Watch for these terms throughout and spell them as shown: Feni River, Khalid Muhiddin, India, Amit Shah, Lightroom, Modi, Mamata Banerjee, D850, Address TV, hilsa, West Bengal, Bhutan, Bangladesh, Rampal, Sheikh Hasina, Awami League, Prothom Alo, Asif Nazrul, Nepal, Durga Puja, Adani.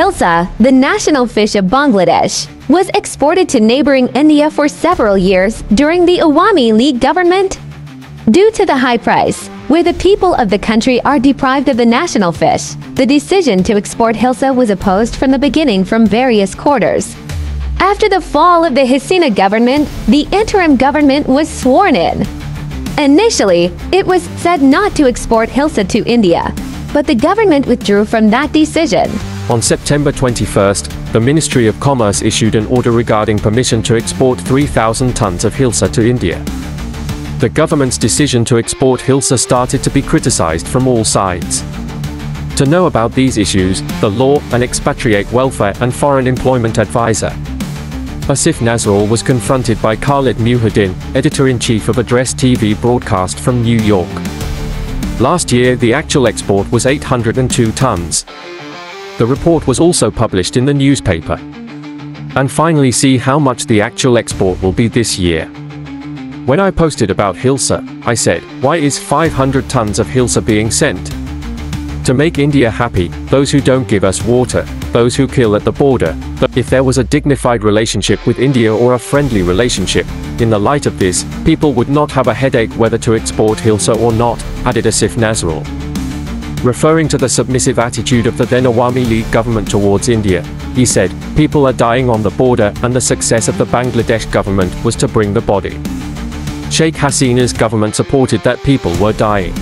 Hilsa, the national fish of Bangladesh, was exported to neighboring India for several years during the Awami League government. Due to the high price, where the people of the country are deprived of the national fish, the decision to export hilsa was opposed from the beginning from various quarters. After the fall of the Hasina government, the interim government was sworn in. Initially, it was said not to export hilsa to India, but the government withdrew from that decision. On September 21st, the Ministry of Commerce issued an order regarding permission to export 3,000 tons of hilsa to India. The government's decision to export hilsa started to be criticized from all sides. To know about these issues, the law and expatriate welfare and foreign employment advisor Asif Nazrul was confronted by Khalid Muhiddin, editor-in-chief of Address TV broadcast from New York. Last year, the actual export was 802 tons. The report was also published in the newspaper. And finally, see how much the actual export will be this year. When I posted about hilsa, I said, why is 500 tons of hilsa being sent? To make India happy, those who don't give us water, those who kill at the border. But if there was a dignified relationship with India or a friendly relationship, in the light of this, people would not have a headache whether to export hilsa or not, added Asif Nazrul. Referring to the submissive attitude of the then Awami League government towards India, he said, people are dying on the border and the success of the Bangladesh government was to bring the body. Sheikh Hasina's government supported that people were dying.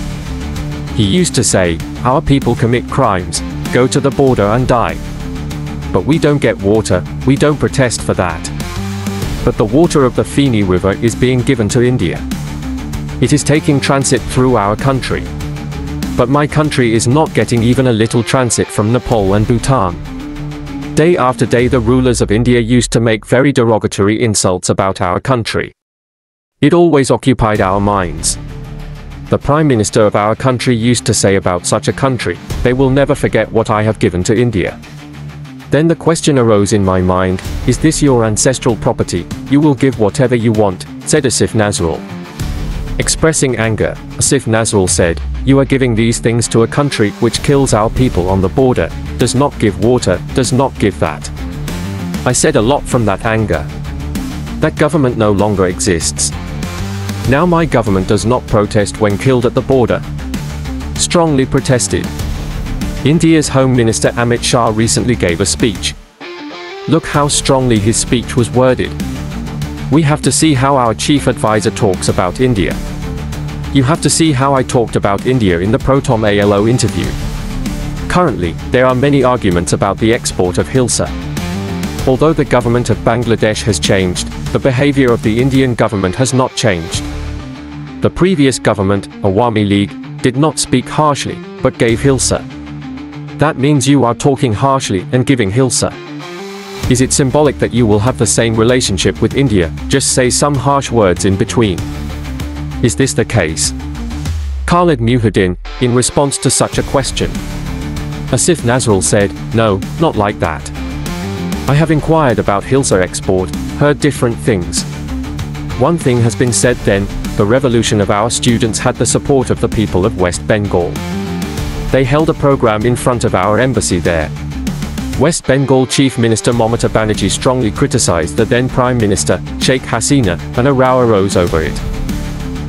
He used to say, our people commit crimes, go to the border and die. But we don't get water, we don't protest for that. But the water of the Feni River is being given to India. It is taking transit through our country. But my country is not getting even a little transit from Nepal and Bhutan. Day after day, the rulers of India used to make very derogatory insults about our country. It always occupied our minds. The Prime Minister of our country used to say about such a country, they will never forget what I have given to India. Then the question arose in my mind, is this your ancestral property, you will give whatever you want, said Asif Nazrul. Expressing anger, Asif Nazrul said, you are giving these things to a country which kills our people on the border, does not give water, does not give that. I said a lot from that anger. That government no longer exists. Now my government does not protest when killed at the border. Strongly protested. India's Home Minister Amit Shah recently gave a speech. Look how strongly his speech was worded. We have to see how our chief advisor talks about India. You have to see how I talked about India in the Prothom Alo interview. Currently, there are many arguments about the export of hilsa. Although the government of Bangladesh has changed, the behavior of the Indian government has not changed. The previous government, Awami League, did not speak harshly, but gave hilsa. That means you are talking harshly and giving hilsa. Is it symbolic that you will have the same relationship with India, just say some harsh words in between? Is this the case? Khalid Muhiddin, in response to such a question. Asif Nazrul said, no, not like that. I have inquired about hilsa export, heard different things. One thing has been said then, the revolution of our students had the support of the people of West Bengal. They held a program in front of our embassy there. West Bengal Chief Minister Mamata Banerjee strongly criticized the then Prime Minister, Sheikh Hasina, and a row arose over it.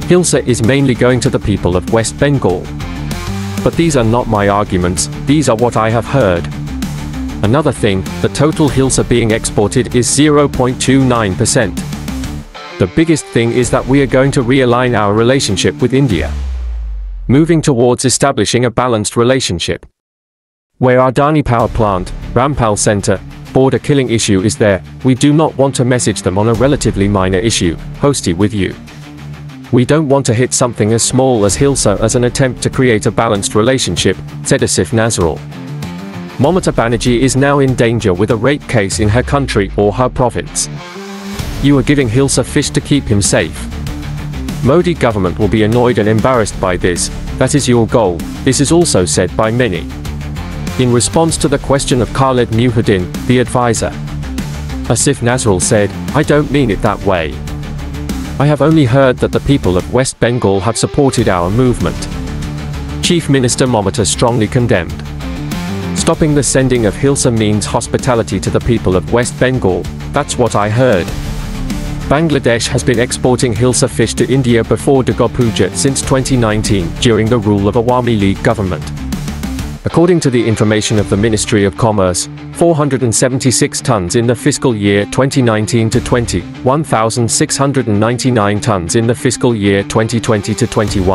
Hilsa is mainly going to the people of West Bengal. But these are not my arguments, these are what I have heard. Another thing, the total hilsa being exported is 0.29%. The biggest thing is that we are going to realign our relationship with India. Moving towards establishing a balanced relationship. Where our Adani power plant, Rampal center, border killing issue is there, we do not want to message them on a relatively minor issue, hosty with you. We don't want to hit something as small as hilsa as an attempt to create a balanced relationship, said Asif Nazrul. Mamata Banerjee is now in danger with a rape case in her country or her province. You are giving hilsa fish to keep him safe. Modi government will be annoyed and embarrassed by this, that is your goal, this is also said by many. In response to the question of Khalid Muhiddin, the advisor, Asif Nazrul said, I don't mean it that way. I have only heard that the people of West Bengal have supported our movement. Chief Minister Mamata strongly condemned. Stopping the sending of Hilsa means hospitality to the people of West Bengal, that's what I heard. Bangladesh has been exporting Hilsa fish to India before Durga Puja since 2019, during the rule of Awami League government. According to the information of the Ministry of Commerce, 476 tons in the fiscal year 2019-20, 1,699 tons in the fiscal year 2020-21,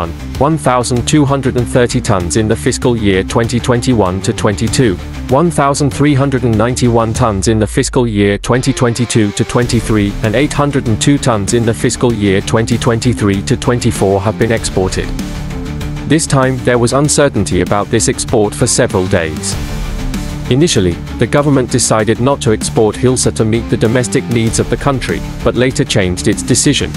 1,230 tons in the fiscal year 2021-22, 1,391 tons in the fiscal year 2022-23, and 802 tons in the fiscal year 2023-24 have been exported. This time, there was uncertainty about this export for several days. Initially, the government decided not to export Hilsa to meet the domestic needs of the country, but later changed its decision.